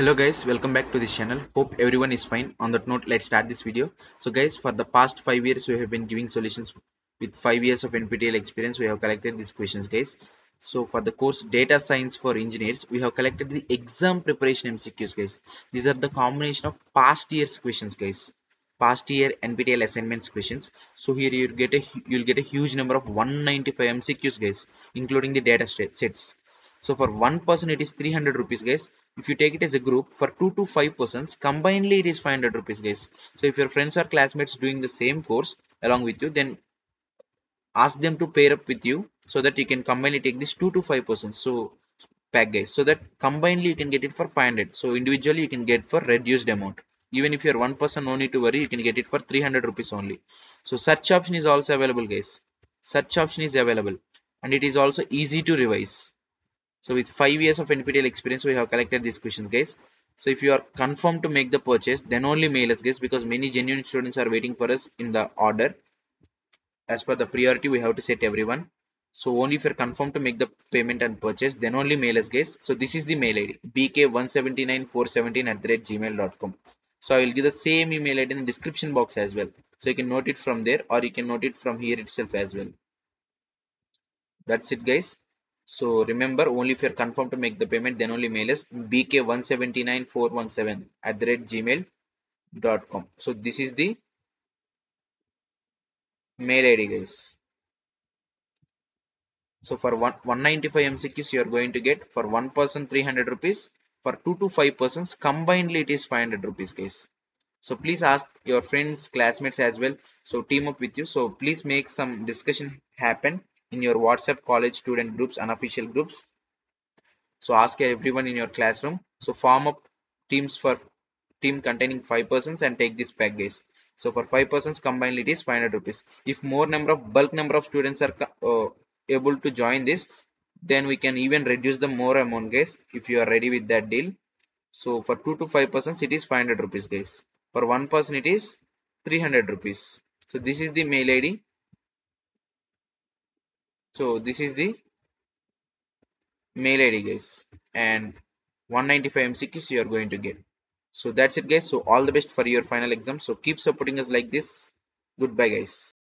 Hello guys, welcome back to this channel. Hope everyone is fine. On that note, let's start this video. So guys, for the past 5 years we have been giving solutions with 5 years of NPTEL experience. We have collected these questions guys. So for the course Data Science for Engineers, we have collected the exam preparation MCQs guys. These are the combination of past year's questions guys, past year NPTEL assignments questions. So here you'll get a huge number of 195 MCQs guys, including the data sets. So for one person it is 300 rupees guys. If you take it as a group, for 2 to 5 persons combinedly it is 500 rupees guys. So if your friends or classmates doing the same course along with you, then ask them to pair up with you so that you can combinedly take this 2 to 5 persons. So pack guys, so that combinedly you can get it for 500. So individually you can get for reduced amount. Even if you are one person, no need to worry, you can get it for 300 rupees only. So search option is also available guys. Search option is available and it is also easy to revise. So with 5 years of NPTEL experience we have collected these questions guys. So if you are confirmed to make the purchase, then only mail us guys, because many genuine students are waiting for us in the order. As per the priority we have to set everyone. So only if you are confirmed to make the payment and purchase, then only mail us guys. So this is the mail ID bk179417@gmail.com. So I will give the same email ID in the description box as well. So you can note it from there or you can note it from here itself as well. That's it guys. So remember, only if you are confirmed to make the payment, then only mail us bk179417@gmail.com. So this is the mail ID guys. So for 195 MCQs you are going to get, for one person 300 rupees, for 2 to 5 persons combinedly it is 500 rupees guys. So please ask your friends, classmates as well. So team up with you. So please make some discussion happen in your WhatsApp, college student groups, unofficial groups. So ask everyone in your classroom. So form up teams for team containing 5 persons and take this pack guys. So for 5 persons combined it is 500 rupees. If more number of bulk number of students are able to join this, then we can even reduce the more amount guys, if you are ready with that deal. So for 2 to 5 persons it is 500 rupees guys. For one person it is 300 rupees. So this is the mail ID. So this is the mail ID guys, and 195 MCQs you are going to get. So that's it guys. So all the best for your final exam. So keep supporting us like this. Goodbye guys.